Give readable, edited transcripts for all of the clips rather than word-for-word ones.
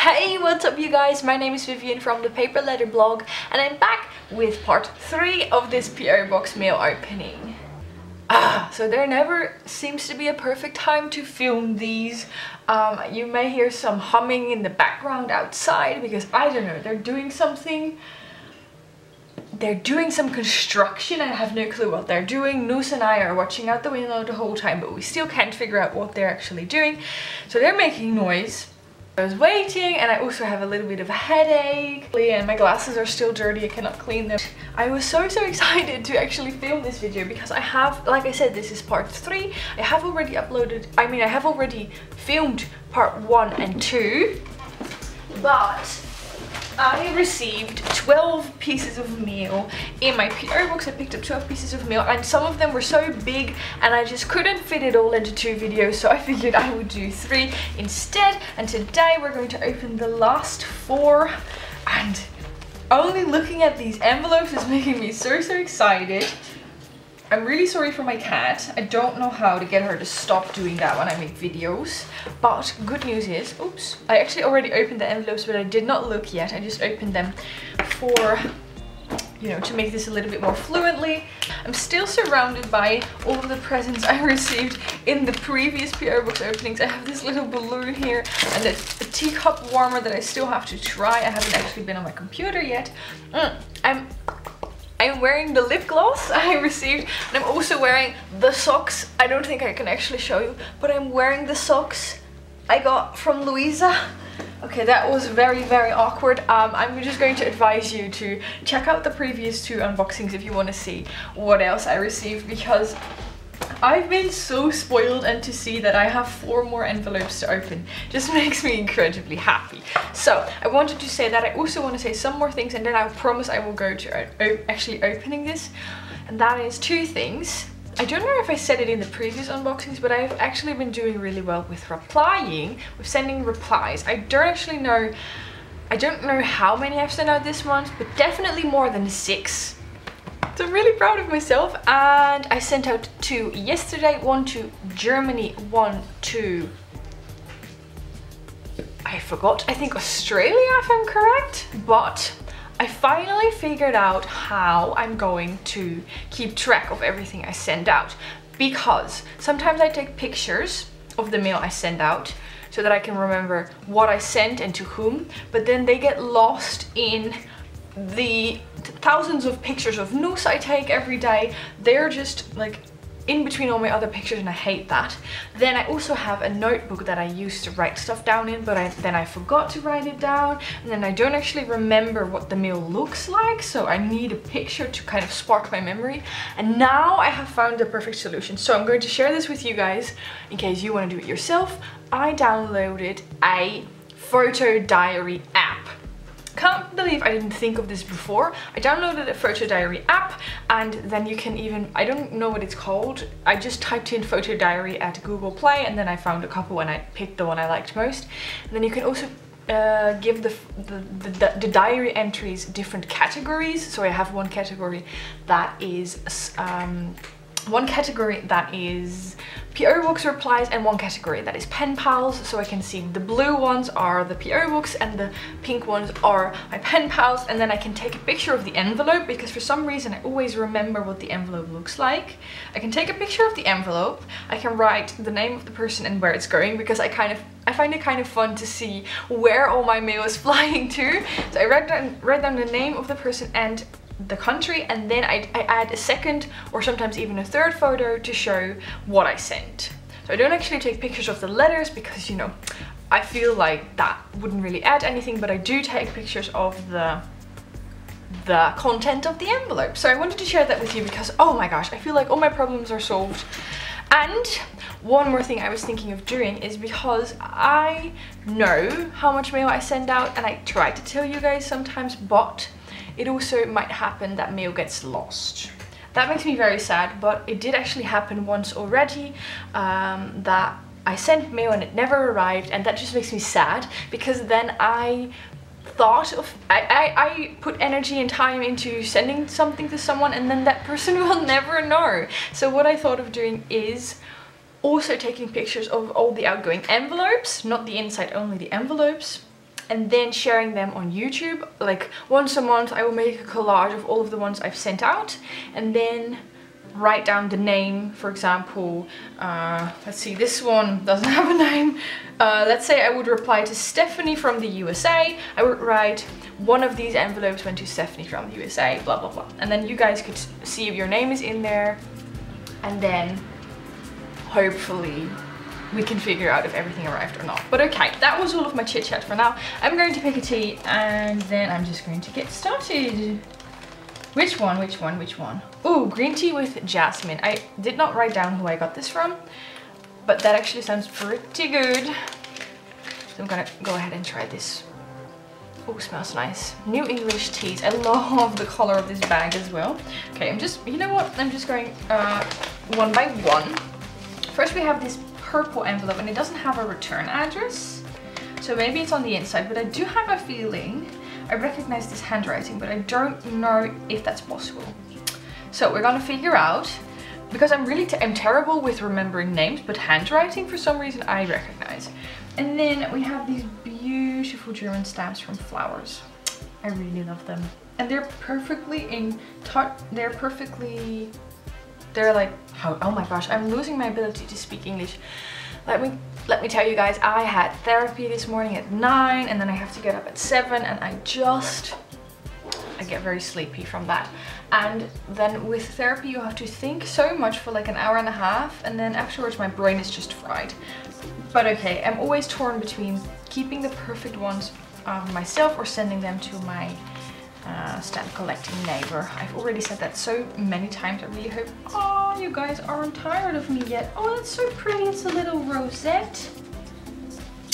Hey, what's up you guys? My name is Vivian from The Paper Letter Blog and I'm back with part 3 of this PO box mail opening. So there never seems to be a perfect time to film these. You may hear some humming in the background outside because I don't know, they're doing something. They're doing some construction and I have no clue what they're doing. Noose and I are watching out the window the whole time, but we still can't figure out what they're actually doing. So they're making noise. I was waiting and I also have a little bit of a headache and my glasses are still dirty, I cannot clean them. I was so excited to actually film this video because I have, like I said, this is part 3. I have already I have already filmed part 1 and 2, but I received 12 pieces of mail in my PO box. I picked up 12 pieces of mail and some of them were so big and I just couldn't fit it all into 2 videos, so I figured I would do 3 instead. And today we're going to open the last 4, and only looking at these envelopes is making me so excited. I'm really sorry for my cat. I don't know how to get her to stop doing that when I make videos. But good news is, oops, I actually already opened the envelopes, but I did not look yet. I just opened them for, you know, to make this a little bit more fluently. I'm still surrounded by all of the presents I received in the previous PO box openings. I have this little balloon here and a teacup warmer that I still have to try. I haven't actually been on my computer yet. I'm wearing the lip gloss I received, and I'm also wearing the socks. I don't think I can actually show you, but I'm wearing the socks I got from Louisa. Okay, that was very awkward. I'm just going to advise you to check out the previous 2 unboxings if you want to see what else I received, because I've been so spoiled, and to see that I have 4 more envelopes to open just makes me incredibly happy. So I wanted to say that. I also want to say some more things and then I promise I will go to actually opening this. And that is 2 things. I don't know if I said it in the previous unboxings, but I've actually been doing really well with replying, with sending replies. I don't know how many I've sent out this month, but definitely more than 6. So I'm really proud of myself, and I sent out 2 yesterday, 1 to Germany, 1 to, I forgot, I think Australia if I'm correct, but I finally figured out how I'm going to keep track of everything I send out, because sometimes I take pictures of the mail I send out so that I can remember what I sent and to whom, but then they get lost in the thousands of pictures of noose I take every day. They're just like in between all my other pictures and I hate that. Then I also have a notebook that I used to write stuff down in, but then I forgot to write it down, and then I don't actually remember what the mail looks like, so I need a picture to kind of spark my memory. And now I have found the perfect solution, so I'm going to share this with you guys in case you want to do it yourself. I downloaded a photo diary app. Can't believe I didn't think of this before. I downloaded a photo diary app, and then you can even, I don't know what it's called, I just typed in photo diary at Google Play and then I found a couple and I picked the one I liked most. And then you can also give the diary entries different categories. So I have one category that is PO box replies, and one category that is pen pals. So I can see the blue ones are the PO box and the pink ones are my pen pals, and then I can take a picture of the envelope, because for some reason I always remember what the envelope looks like. I can take a picture of the envelope, I can write the name of the person and where it's going, because I find it kind of fun to see where all my mail is flying to. So I write down the name of the person and the country, and then I add a second or sometimes even a third photo to show what I sent. So I don't actually take pictures of the letters because, you know, I feel like that wouldn't really add anything, but I do take pictures of the content of the envelope. So I wanted to share that with you because, oh my gosh, I feel like all my problems are solved. And one more thing I was thinking of doing is, because I know how much mail I send out and I try to tell you guys sometimes, but it also might happen that mail gets lost. That makes me very sad, but it did actually happen once already, that I sent mail and it never arrived, and that just makes me sad, because then I thought of, I put energy and time into sending something to someone, and then that person will never know. So what I thought of doing is also taking pictures of all the outgoing envelopes, not the inside, only the envelopes, and then sharing them on YouTube. Like once a month I will make a collage of all of the ones I've sent out and then write down the name. For example, let's see, this one doesn't have a name. Let's say I would reply to Stephanie from the USA. I would write, one of these envelopes went to Stephanie from the USA, blah blah blah, and then you guys could see if your name is in there, and then hopefully we can figure out if everything arrived or not. But okay, that was all of my chit chat for now. I'm going to pick a tea and then I'm just going to get started. Which one, which one, which one? Ooh, green tea with jasmine. I did not write down who I got this from, but that actually sounds pretty good. So I'm gonna go ahead and try this. Ooh, smells nice. New English teas. I love the color of this bag as well. Okay, I'm just, you know what? I'm just going one by one. First we have this purple envelope and it doesn't have a return address. So maybe it's on the inside, but I do have a feeling I recognize this handwriting, but I don't know if that's possible. So we're gonna figure out, because I'm terrible with remembering names, but handwriting for some reason I recognize. And then we have these beautiful German stamps from flowers. I really love them. And they're perfectly in touch, they're like, oh my gosh, I'm losing my ability to speak English. Let me tell you guys, I had therapy this morning at 9 and then I have to get up at 7 and I get very sleepy from that. And then with therapy you have to think so much for like an hour and a half, and then afterwards my brain is just fried. But okay, I'm always torn between keeping the perfect ones myself or sending them to my stamp collecting neighbor. I've already said that so many times. I really hope, oh, you guys aren't tired of me yet. Oh, that's so pretty. It's a little rosette.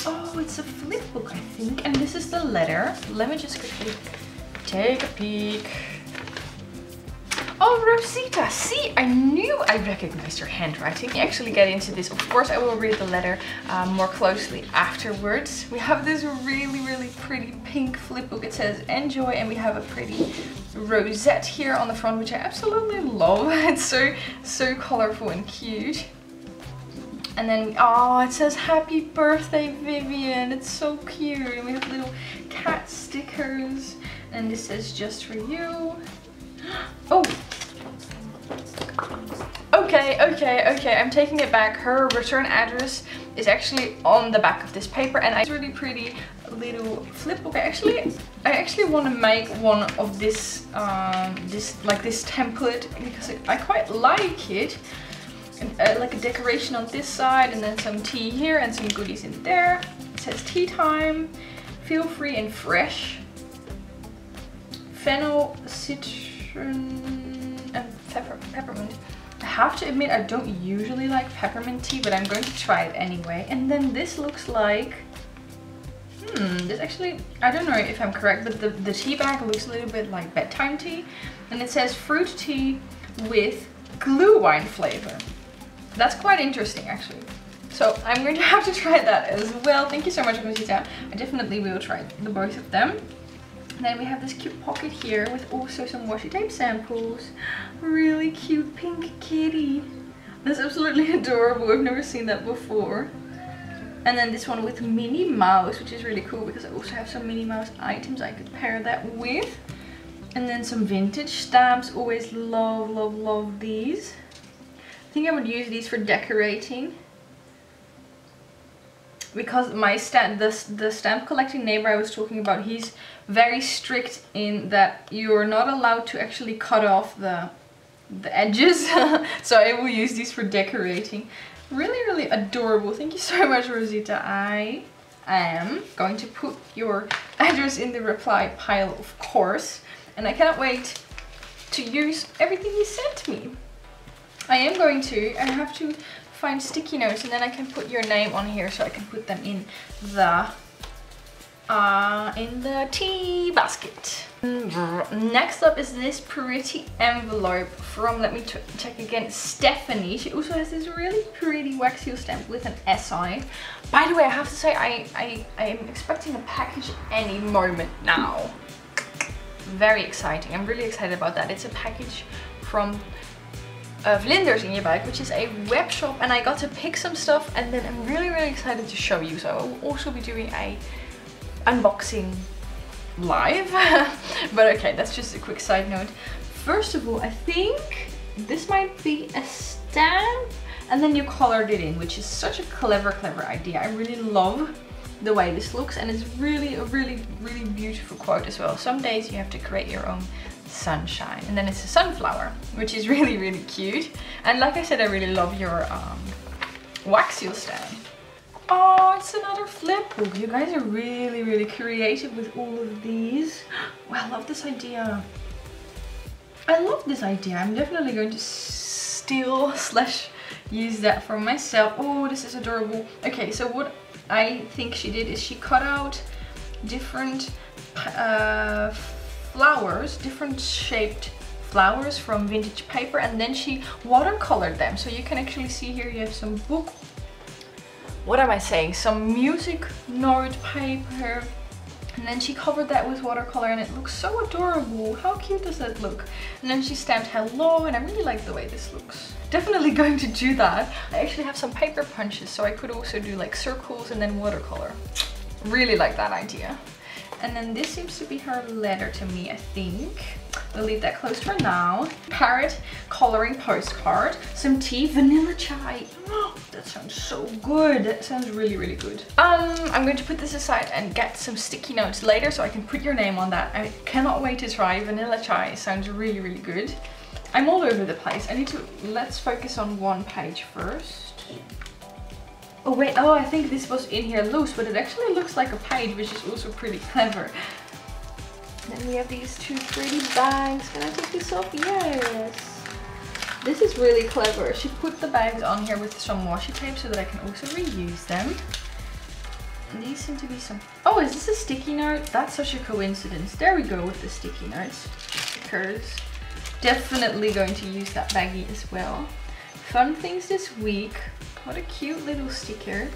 Oh, it's a flip book, I think. And this is the letter. Let me just quickly take a peek. Oh, Rosita, see, I knew I recognized your handwriting. You actually get into this. Of course, I will read the letter more closely afterwards. We have this really, really pretty pink flip book. It says, enjoy, and we have a pretty rosette here on the front, which I absolutely love. It's so, so colorful and cute. And then, oh, it says, happy birthday, Vivian. It's so cute. And we have little cat stickers. And this says, just for you. Oh, okay, okay, okay, I'm taking it back. Her return address is actually on the back of this paper, and it's a really pretty little flip book. I actually want to make one of this, this template, because I quite like it. And, like a decoration on this side, and then some tea here, and some goodies in there. It says tea time, feel free and fresh. Fennel, citron, and peppermint. I have to admit I don't usually like peppermint tea, but I'm going to try it anyway. And then this looks like, this actually, I don't know if I'm correct, but the tea bag looks a little bit like bedtime tea. And it says fruit tea with glue wine flavor. That's quite interesting actually. So I'm going to have to try that as well. Thank you so much, Rosita. I definitely will try the both of them. And then we have this cute pocket here with also some washi tape samples. Really cute pink kitty. That's absolutely adorable. I've never seen that before. And then this one with Minnie Mouse, which is really cool because I also have some Minnie Mouse items I could pair that with. And then some vintage stamps. Always love, love, love these. I think I would use these for decorating. Because the stamp collecting neighbor I was talking about, he's very strict in that you're not allowed to actually cut off the edges. So I will use these for decorating. Really, really adorable. Thank you so much, Rosita. I am going to put your address in the reply pile, of course. And I cannot wait to use everything you sent me. I have to find sticky notes, and then I can put your name on here so I can put them in the tea basket. Next up is this pretty envelope from, let me check again, Stephanie. She also has this really pretty wax seal stamp with an S on it. By the way, I have to say I am expecting a package any moment now. Very exciting. I'm really excited about that. It's a package from Vlinders in your bike, which is a web shop, and I got to pick some stuff, and then I'm really, really excited to show you. So I will also be doing a unboxing live. But okay, that's just a quick side note. First of all, I think this might be a stamp, and then you colored it in, which is such a clever idea. I really love the way this looks, and it's really a really beautiful quote as well. Some days you have to create your own sunshine. And then it's a sunflower, which is really cute. And like I said, I really love your wax seal stand. Oh, it's another flip book. You guys are really creative with all of these. Oh, I love this idea. I love this idea. I'm definitely going to steal / use that for myself. Oh, this is adorable. Okay, so what I think she did is she cut out different flowers, different shaped flowers from vintage paper, and then she watercolored them. So you can actually see here you have some book, what am I saying, some music note paper, and then she covered that with watercolor, and it looks so adorable. How cute does that look? And then she stamped hello, and I really like the way this looks. Definitely going to do that. I actually have some paper punches, so I could also do like circles and then watercolor. Really like that idea. And then this seems to be her letter to me, I think. We'll leave that closed for now. Parrot coloring postcard, some tea, vanilla chai. Oh, that sounds so good. That sounds really good. I'm going to put this aside and get some sticky notes later so I can put your name on that. I cannot wait to try vanilla chai. It sounds really good. I'm all over the place. I need to, let's focus on one page first. Oh wait, oh, I think this was in here loose, but it actually looks like a page, which is also pretty clever. Then we have these two pretty bags. Can I take this off? Yes. This is really clever. She put the bags on here with some washi tape so that I can also reuse them. And these seem to be some... Oh, is this a sticky note? That's such a coincidence. There we go with the sticky notes. Stickers. Definitely going to use that baggie as well. Fun things this week. What a cute little sticker.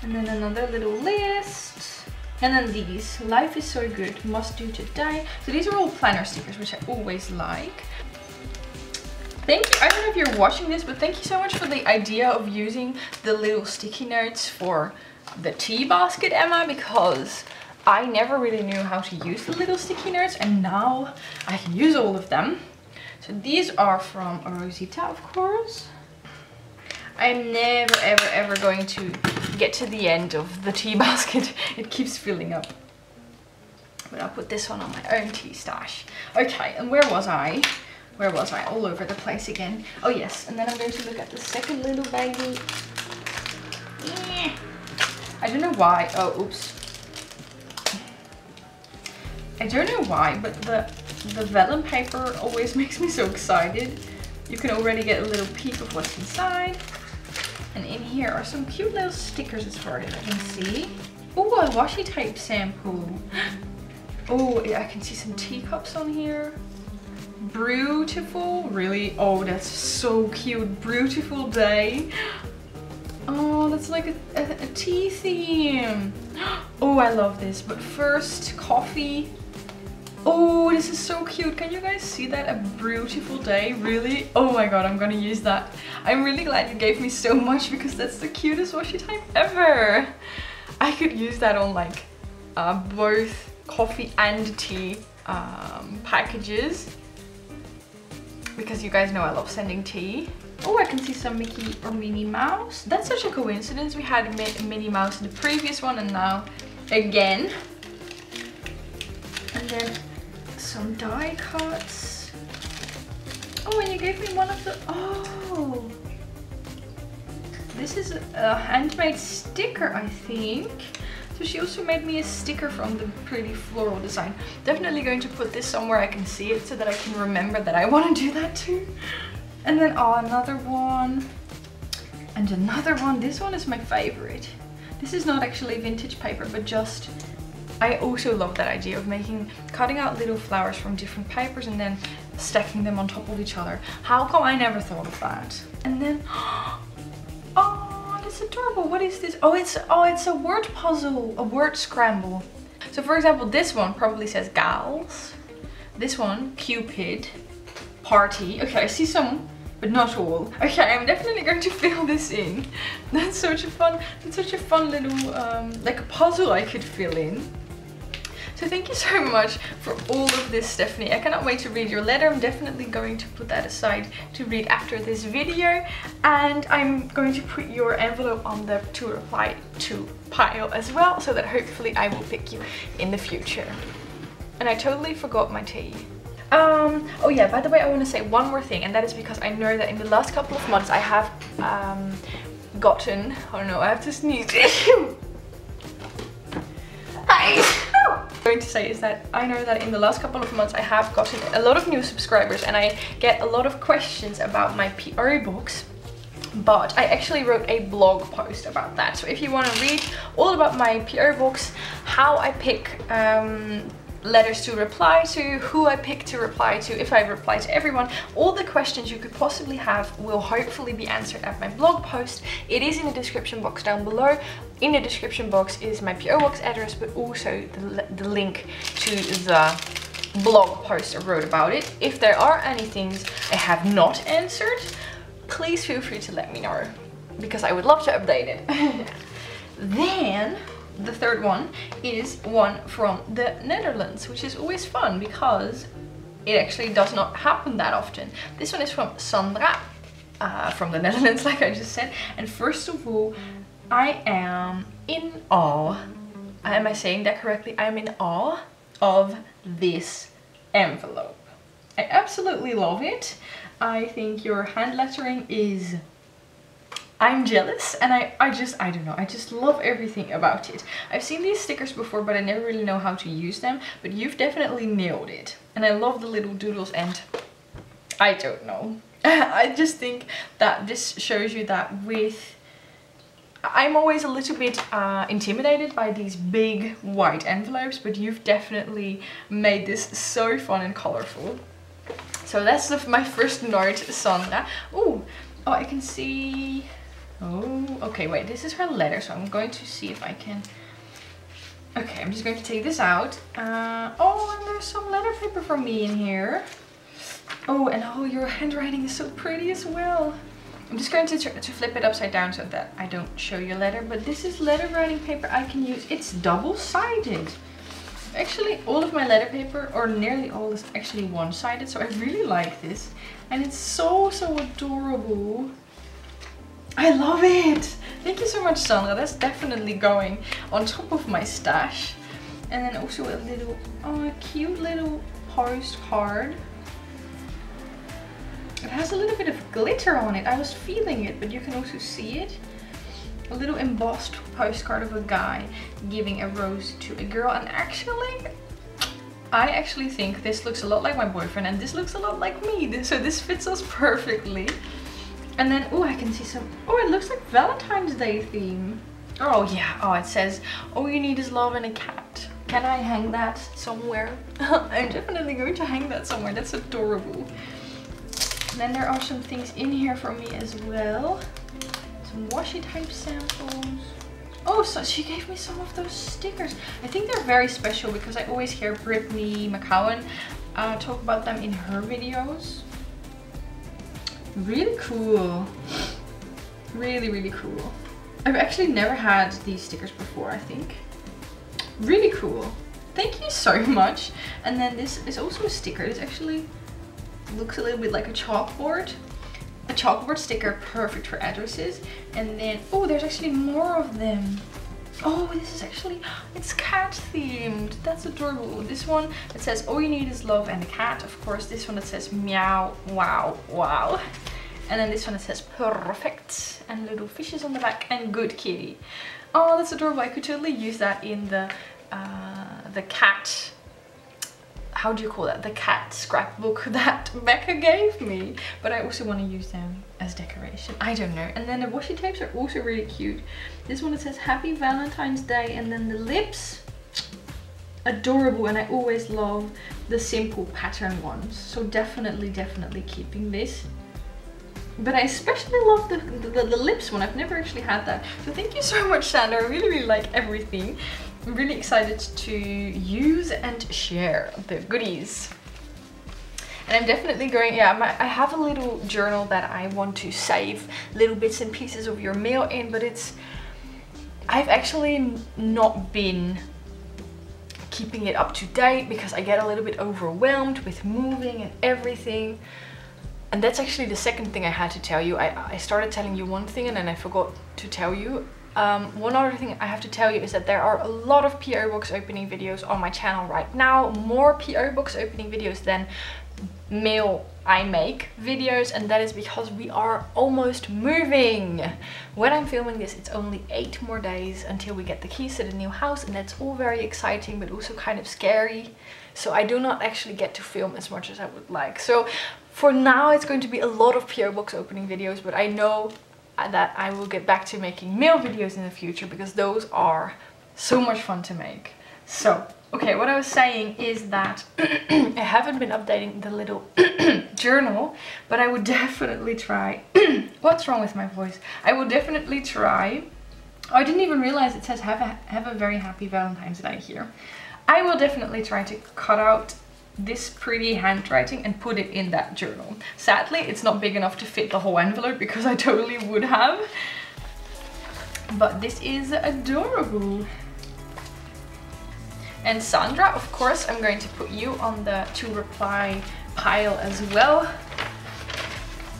And then another little list. And then these. Life is so good. Must do today. So these are all planner stickers, which I always like. Thank you. I don't know if you're watching this, but thank you so much for the idea of using the little sticky notes for the tea basket, Emma, because I never really knew how to use the little sticky notes, and now I can use all of them. So these are from Rosita, of course. I'm never ever going to get to the end of the tea basket. It keeps filling up. But I'll put this one on my own tea stash. Okay, and where was I? Where was I? All over the place again. Oh yes, and then I'm going to look at the second little baggie. I don't know why. Oh, oops. I don't know why, but the vellum paper always makes me so excited. You can already get a little peek of what's inside. And in here are some cute little stickers as far as I can see. Oh, a washi tape sample. Oh, I can see some teacups on here. Beautiful, really. Oh, that's so cute. Beautiful day. Oh, that's like a tea theme. Oh, I love this. But first, coffee. Oh, this is so cute. Can you guys see that? A beautiful day, really? Oh my god, I'm gonna use that. I'm really glad you gave me so much because that's the cutest washi tape ever. I could use that on like both coffee and tea packages because you guys know I love sending tea. Oh, I can see some Mickey or Minnie Mouse. That's such a coincidence. We had Minnie Mouse in the previous one and now again. And then some die cuts. Oh, and you gave me one of the... Oh! This is a handmade sticker, I think. So she also made me a sticker from the pretty floral design. Definitely going to put this somewhere I can see it so that I can remember that I want to do that too. And then, oh, another one. And another one. This one is my favorite. This is not actually vintage paper, but just... I also love that idea of cutting out little flowers from different papers and then stacking them on top of each other. How come I never thought of that? And then, oh, that's adorable. What is this? Oh, it's a word puzzle, a word scramble. So for example, this one probably says gals. This one, Cupid, party. Okay, I see some, but not all. Okay, I'm definitely going to fill this in. That's such a fun little, like a puzzle I could fill in. So thank you so much for all of this, Stephanie. I cannot wait to read your letter. I'm definitely going to put that aside to read after this video, and I'm going to put your envelope on the to reply to pile as well, so that hopefully I will pick you in the future. And I totally forgot my tea. Oh yeah, by the way, I want to say one more thing, and that is because I know that in the last couple of months I have gotten, oh no, I have to sneeze. Hi! Going to say is that I know that in the last couple of months I have gotten a lot of new subscribers, and I get a lot of questions about my PO box, but I actually wrote a blog post about that. So if you want to read all about my PO box, how I pick letters to reply to, who I pick to reply to, if I reply to everyone, all the questions you could possibly have will hopefully be answered at my blog post. It is in the description box down below. In the description box is my PO box address, but also the link to the blog post I wrote about it. If there are any things I have not answered, please feel free to let me know, because I would love to update it. Then the third one is one from the Netherlands, which is always fun because it actually does not happen that often. This one is from Sandra, from the Netherlands, like I just said. And first of all, I am in awe. Am I saying that correctly? I am in awe of this envelope. I absolutely love it. I think your hand lettering is... I'm jealous, and I don't know, I just love everything about it. I've seen these stickers before, but I never really know how to use them, but you've definitely nailed it. And I love the little doodles, and I don't know. I just think that this shows you that with... I'm always a little bit intimidated by these big white envelopes, but you've definitely made this so fun and colorful. So that's my first note, Sandra. Ooh, oh, I can see... Oh, okay, wait, this is her letter, so I'm going to see if I can... Okay, I'm just going to take this out. Oh, and there's some letter paper from me in here. Oh, and oh, your handwriting is so pretty as well. I'm just going to flip it upside down so that I don't show your letter, but this is letter writing paper I can use. It's double-sided. Actually, all of my letter paper, or nearly all, is actually one-sided, so I really like this. And it's so, so adorable. I love it! Thank you so much, Sandra. That's definitely going on top of my stash. And then also a little, cute little postcard. It has a little bit of glitter on it. I was feeling it, but you can also see it. A little embossed postcard of a guy giving a rose to a girl. And actually, I actually think this looks a lot like my boyfriend, and this looks a lot like me. So this fits us perfectly. And then, oh, I can see some, oh, it looks like Valentine's Day theme. Oh yeah, oh, it says, all you need is love and a cat. Can I hang that somewhere? I'm definitely going to hang that somewhere, that's adorable. And then there are some things in here from me as well. Some washi type samples. Oh, so she gave me some of those stickers. I think they're very special because I always hear Brittany McCowan talk about them in her videos. Really cool. Really, really cool. I've actually never had these stickers before, I think. Really cool. Thank you so much. And then this is also a sticker. This actually looks a little bit like a chalkboard. A chalkboard sticker, perfect for addresses. And then, oh, there's actually more of them. Oh, this is actually, it's cat themed. That's adorable. This one that says, all you need is love and a cat. Of course, this one that says, meow, wow, wow. And then this one that says, perfect. And little fishes on the back and good kitty. Oh, that's adorable. I could totally use that in the cat, how do you call that? The cat scrapbook that Becca gave me. But I also want to use them as decoration. I don't know. And then the washi tapes are also really cute. This one, it says Happy Valentine's Day. And then the lips, adorable. And I always love the simple pattern ones. So definitely, definitely keeping this. But I especially love the lips one. I've never actually had that. So thank you so much, Sandra. I really, really like everything. I'm really excited to use and share the goodies. And I'm definitely going, yeah, I have a little journal that I want to save little bits and pieces of your mail in, but I've actually not been keeping it up to date because I get a little bit overwhelmed with moving and everything. And that's actually the second thing I had to tell you. I started telling you one thing and then I forgot to tell you. One other thing I have to tell you is that there are a lot of PO box opening videos on my channel right now. More PO box opening videos than mail I make videos, and that is because we are almost moving. When I'm filming this, it's only 8 more days until we get the keys to the new house, and that's all very exciting but also kind of scary. So I do not actually get to film as much as I would like. So for now it's going to be a lot of PO box opening videos, but I know that I will get back to making mail videos in the future because those are so much fun to make. So okay, what I was saying is that I haven't been updating the little journal, but I would definitely try. What's wrong with my voice? I will definitely try. Oh, I didn't even realize it says have a very happy Valentine's Day here. I will definitely try to cut out this pretty handwriting and put it in that journal. Sadly, it's not big enough to fit the whole envelope because I totally would have. But this is adorable. And Sandra, of course, I'm going to put you on the to reply pile as well.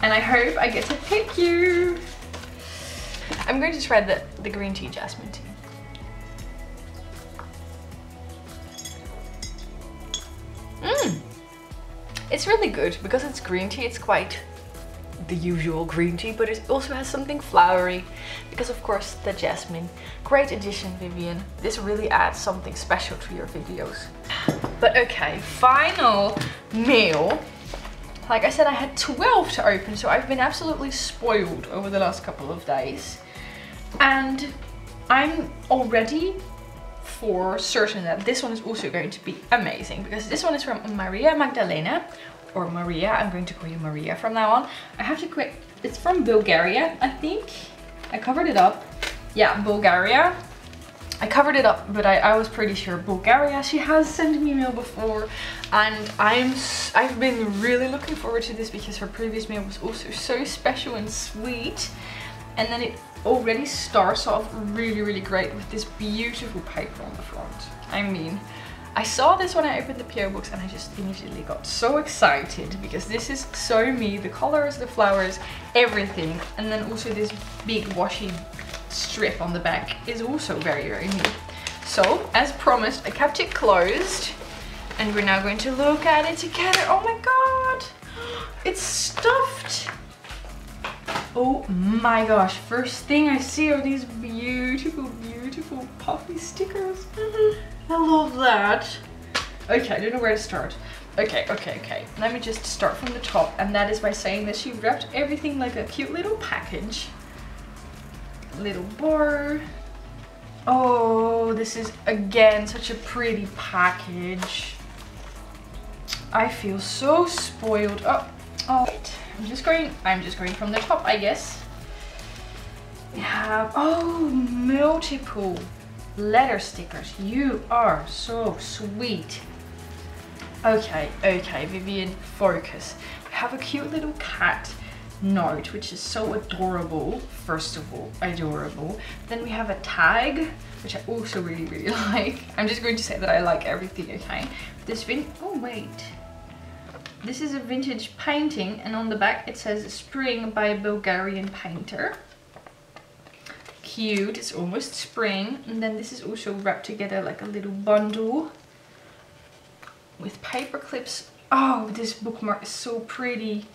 And I hope I get to pick you. I'm going to try the green tea jasmine tea. Mmm. It's really good because it's green tea. It's quite the usual green tea, but it also has something flowery because of course the jasmine. Great addition, Vivian. This really adds something special to your videos. But okay, final mail. Like I said, I had 12 to open, so I've been absolutely spoiled over the last couple of days. And I'm already for certain that this one is also going to be amazing because this one is from Maria Magdalena, or Maria, I'm going to call you Maria from now on. I have to quit. It's from Bulgaria, I think. I covered it up. Yeah, Bulgaria. I covered it up, but I was pretty sure Bulgaria. She has sent me mail before, and I've been really looking forward to this because her previous mail was also so special and sweet. And then it already starts off really, really great with this beautiful paper on the front. I mean, I saw this when I opened the PO box and I just immediately got so excited because this is so me, the colors, the flowers, everything. And then also this big washi strip on the back is also very, very me. So, as promised, I kept it closed and we're now going to look at it together. Oh my god, it's stuffed. Oh my gosh, first thing I see are these beautiful, beautiful puffy stickers. I love that. Okay, I don't know where to start. Okay. Let me just start from the top, and that is by saying that she wrapped everything like a cute little package. Little bar. Oh, this is again such a pretty package. I feel so spoiled. Oh. I'm just going from the top, I guess. We have, oh, multiple letter stickers. You are so sweet. Okay, Vivian, focus. We have a cute little cat note, which is so adorable. First of all, adorable. Then we have a tag, which I also really, really like. I'm just going to say that I like everything, okay? This thing, oh wait. This is a vintage painting, and on the back it says Spring by a Bulgarian painter. Cute, it's almost spring. And then this is also wrapped together like a little bundle with paper clips. Oh, this bookmark is so pretty.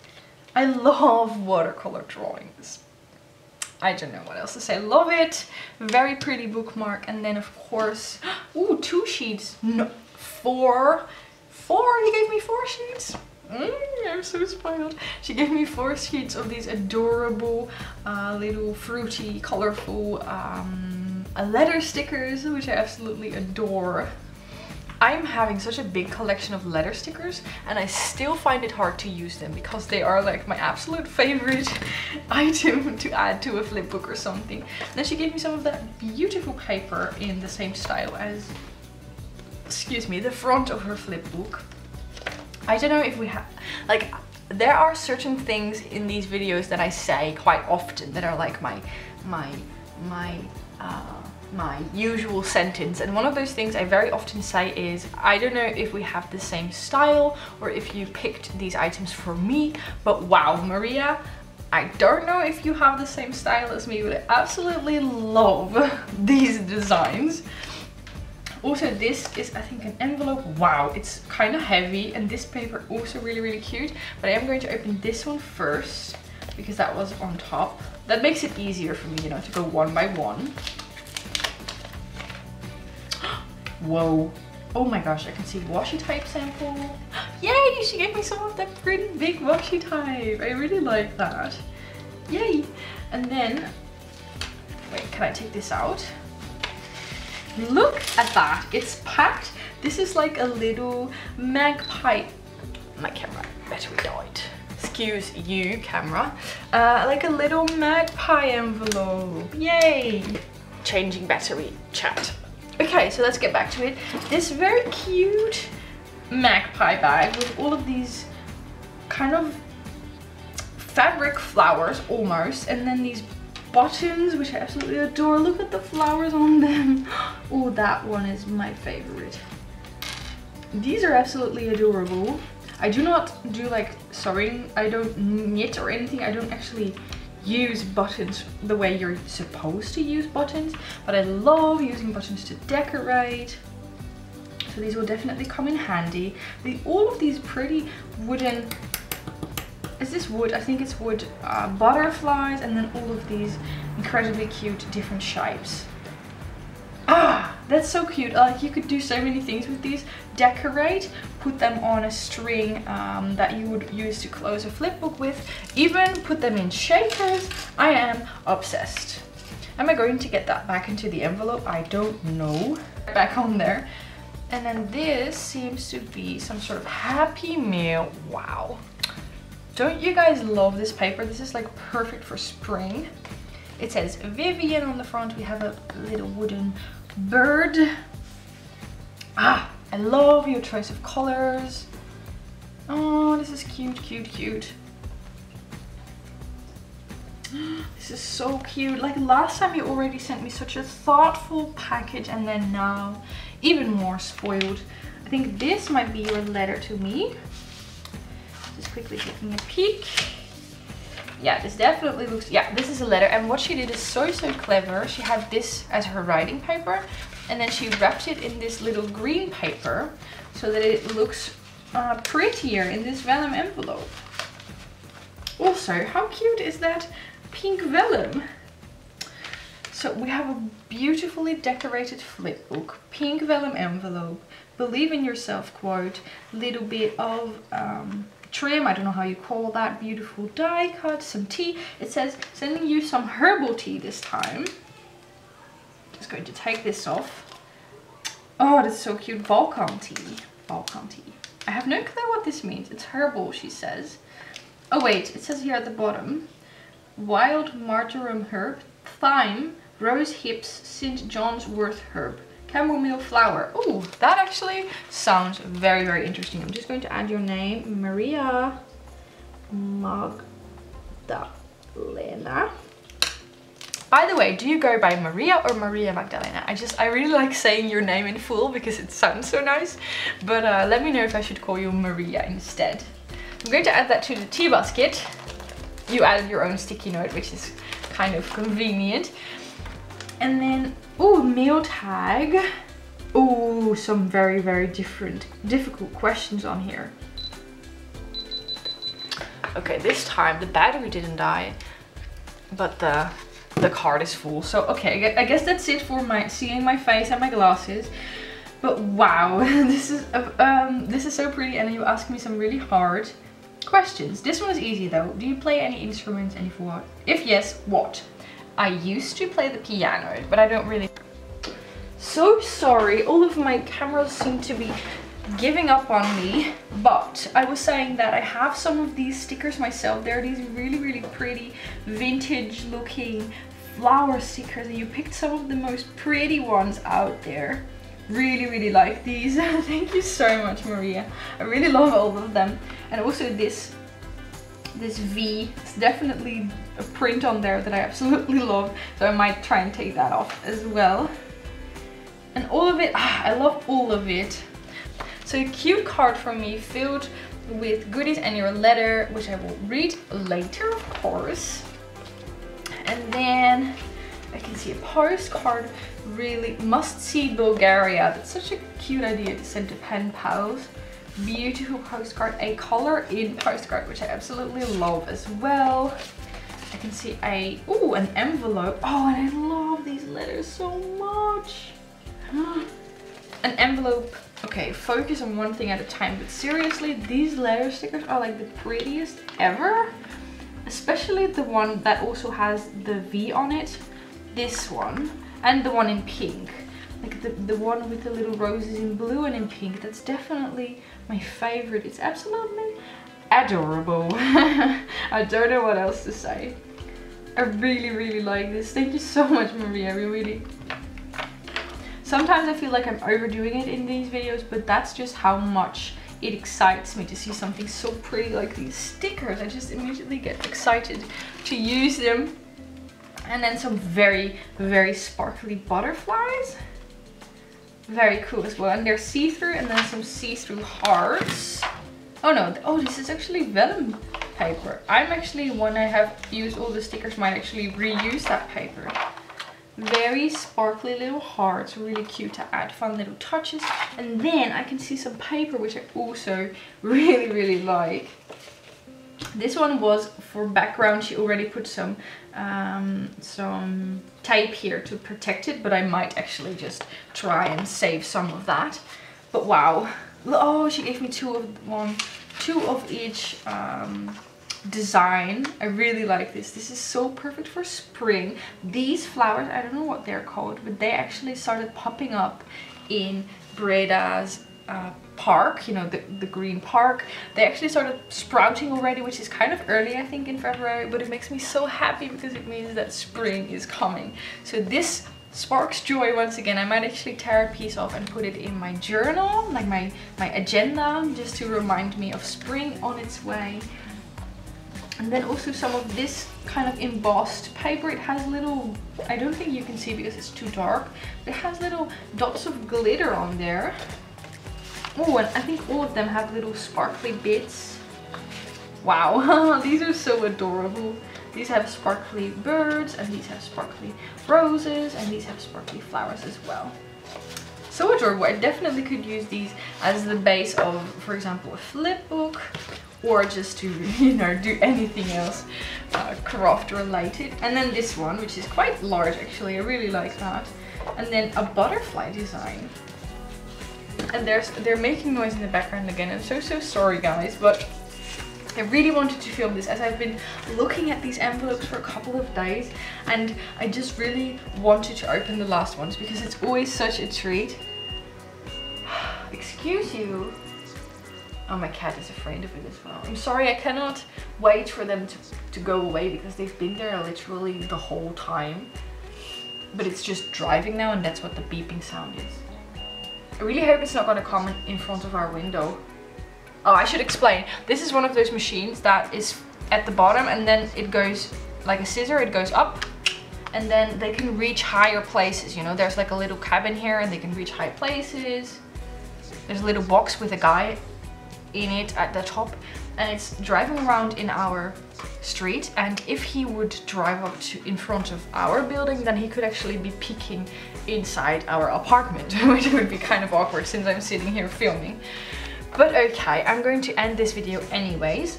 I love watercolor drawings. I don't know what else to say. Love it. Very pretty bookmark. And then of course, ooh, 2 sheets. No, 4. You gave me 4 sheets. I'm so spoiled. She gave me 4 sheets of these adorable little fruity, colorful letter stickers, which I absolutely adore. I'm having such a big collection of letter stickers and I still find it hard to use them because they are like my absolute favorite item to add to a flip book or something. And then she gave me some of that beautiful paper in the same style as, excuse me, the front of her flip book. I don't know if we have, like, there are certain things in these videos that I say quite often that are like my my usual sentence, and one of those things I very often say is, I don't know if we have the same style or if you picked these items for me, but wow, Maria, I don't know if you have the same style as me, but I absolutely love these designs. Also, this is, I think, an envelope. Wow, it's kind of heavy, and this paper also really, really cute. But I am going to open this one first because that was on top. That makes it easier for me, you know, to go one by one. Whoa. Oh my gosh, I can see washi type sample. Yay, she gave me some of that pretty big washi type. I really like that. Yay. And then, wait, can I take this out? Look at that, it's packed. This is like a little magpie. My camera battery died. Excuse you, camera. Like a little magpie envelope. Yay. Changing battery chat. Okay, so let's get back to it. This very cute magpie bag with all of these kind of fabric flowers almost, and then these buttons, which I absolutely adore. Look at the flowers on them. Oh, that one is my favorite. These are absolutely adorable. I do not do like sewing. I don't knit or anything. I don't actually use buttons the way you're supposed to use buttons, but I love using buttons to decorate. So these will definitely come in handy. All of these pretty wooden, is this wood? I think it's wood butterflies, and then all of these incredibly cute different shapes. Ah, that's so cute. Like, you could do so many things with these. Decorate, put them on a string that you would use to close a flip book with, even put them in shakers. I am obsessed. Am I going to get that back into the envelope? I don't know. Back on there. And then this seems to be some sort of happy meal. Wow. Don't you guys love this paper? This is like perfect for spring. It says Vivian on the front. We have a little wooden bird. Ah, I love your choice of colors. Oh, this is cute, cute, cute. This is so cute. Like last time you already sent me such a thoughtful package, and then now even more spoiled. I think this might be your letter to me. Just quickly taking a peek. Yeah, this definitely looks, yeah, this is a letter. And what she did is so, so clever. She had this as her writing paper, and then she wrapped it in this little green paper so that it looks prettier in this vellum envelope. Also, how cute is that pink vellum? So we have a beautifully decorated flip book, pink vellum envelope, believe in yourself quote, little bit of trim, I don't know how you call that, beautiful die cut, some tea. It says sending you some herbal tea this time. Just going to take this off. Oh, that's so cute, Balkan tea, Balkan tea. I have no clue what this means. It's herbal, she says. Oh wait, it says here at the bottom, wild marjoram herb, thyme, rose hips, St. John's wort herb, chamomile flower. Oh, that actually sounds very, very interesting. I'm just going to add your name, Maria Magdalena. By the way, do you go by Maria or Maria Magdalena? I really like saying your name in full because it sounds so nice. But let me know if I should call you Maria instead. I'm going to add that to the tea basket. You added your own sticky note, which is kind of convenient. And then, oh, mail tag. Oh, some very, very difficult questions on here. Okay, this time the battery didn't die, but the card is full. So, okay, I guess that's it for my seeing my face and my glasses. But wow, this is so pretty, and you asked me some really hard questions. This one is easy though. Do you play any instruments, and if what? If yes, what? I used to play the piano, but I don't really. So sorry, all of my cameras seem to be giving up on me, but I was saying that I have some of these stickers myself. They're these really, really pretty vintage looking flower stickers, and you picked some of the most pretty ones out there. Really, really like these. Thank you so much, Maria. I really love all of them. And also this V, it's definitely a print on there that I absolutely love, so I might try and take that off as well. And all of it, I love all of it. So a cute card from me filled with goodies and your letter, which I will read later, of course. And then I can see a postcard, really must see Bulgaria. That's such a cute idea to send to pen pals. Beautiful postcard, a color in postcard, which I absolutely love as well. I can see a, ooh, an envelope. Oh, and I love these letters so much. An envelope. Okay, focus on one thing at a time, but seriously, these letter stickers are like the prettiest ever. Especially the one that also has the V on it. This one, and the one in pink. Like the one with the little roses in blue and in pink. That's definitely my favorite. It's absolutely adorable. I don't know what else to say. I really, really like this. Thank you so much, Maria. I really... Sometimes I feel like I'm overdoing it in these videos, but that's just how much it excites me to see something so pretty like these stickers. I just immediately get excited to use them. And then some very, very sparkly butterflies. Very cool as well. And they're see-through, and then some see-through hearts. Oh no, oh, this is actually vellum paper. I'm actually, when I have used all the stickers, might actually reuse that paper. Very sparkly little hearts, really cute to add fun little touches. And then I can see some paper, which I also really, really like. This one was for background. She already put some tape here to protect it, but I might actually just try and save some of that. But wow, oh, she gave me two of each design. I really like this. This is so perfect for spring. These flowers, I don't know what they're called, but they actually started popping up in Breda's park, you know, the green park. They actually started sprouting already, which is kind of early, I think, in February, but it makes me so happy because it means that spring is coming. So this sparks joy once again. I might actually tear a piece off and put it in my journal, like my agenda, just to remind me of spring on its way. And then also some of this kind of embossed paper. It has little, I don't think you can see because it's too dark, but it has little dots of glitter on there. Oh, and I think all of them have little sparkly bits. Wow, these are so adorable. These have sparkly birds, and these have sparkly roses, and these have sparkly flowers as well. So adorable. I definitely could use these as the base of, for example, a flip book, or just to, you know, do anything else craft related. And then this one, which is quite large actually, I really like that. And then a butterfly design. And they're making noise in the background again. I'm so sorry guys, but I really wanted to film this as I've been looking at these envelopes for a couple of days, and I just really wanted to open the last ones because it's always such a treat. Excuse you. Oh, my cat is afraid of it as well. I'm sorry, I cannot wait for them to go away because they've been there literally the whole time. But it's just driving now, and that's what the beeping sound is. I really hope it's not going to come in front of our window. Oh, I should explain. This is one of those machines that is at the bottom, and then it goes like a scissor, it goes up, and then they can reach higher places. You know, there's like a little cabin here, and they can reach high places. There's a little box with a guy in it at the top, and it's driving around in our street, and if he would drive up to in front of our building, then he could actually be peeking inside our apartment, which would be kind of awkward since I'm sitting here filming. But okay, I'm going to end this video anyways.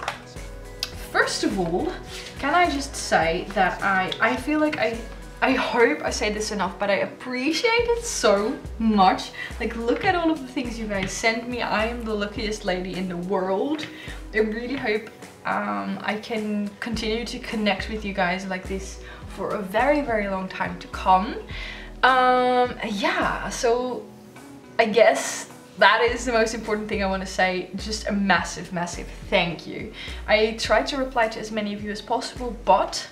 First of all, can I just say that I feel like I hope I say this enough, but I appreciate it so much. Like, look at all of the things you guys send me. I am the luckiest lady in the world. I really hope I can continue to connect with you guys like this for a very, very long time to come. Yeah, so I guess that is the most important thing I want to say. Just a massive, massive thank you. I try to reply to as many of you as possible, but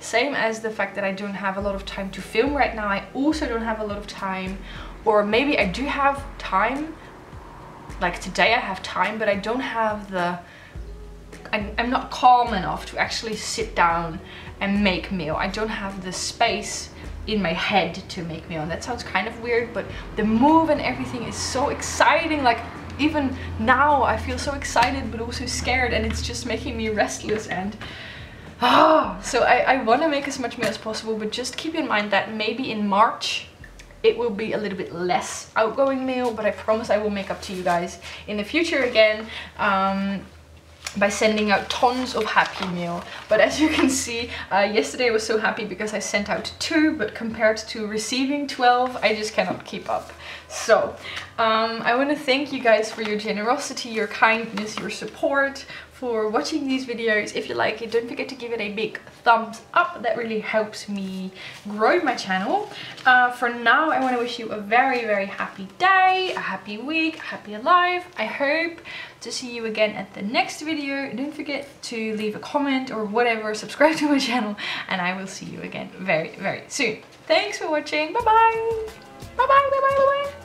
same as the fact that I don't have a lot of time to film right now, I also don't have a lot of time, or maybe I do have time, like today I have time, but I don't have the... I'm not calm enough to actually sit down and make meal. I don't have the space in my head to make me own. That sounds kind of weird, but the move and everything is so exciting. Like, even now I feel so excited but also scared, and it's just making me restless. And so I want to make as much meal as possible, but just keep in mind that maybe in March it will be a little bit less outgoing meal, but I promise I will make up to you guys in the future again by sending out tons of happy meal. But as you can see, yesterday I was so happy because I sent out 2, but compared to receiving 12, I just cannot keep up. So I want to thank you guys for your generosity, your kindness, your support, for watching these videos. If you like it, don't forget to give it a big thumbs up. That really helps me grow my channel. For now, I want to wish you a very, very happy day, a happy week, happy life. I hope to see you again at the next video. Don't forget to leave a comment or whatever, subscribe to my channel, and I will see you again very, very soon. Thanks for watching. Bye bye. Bye bye. Bye bye. Bye bye.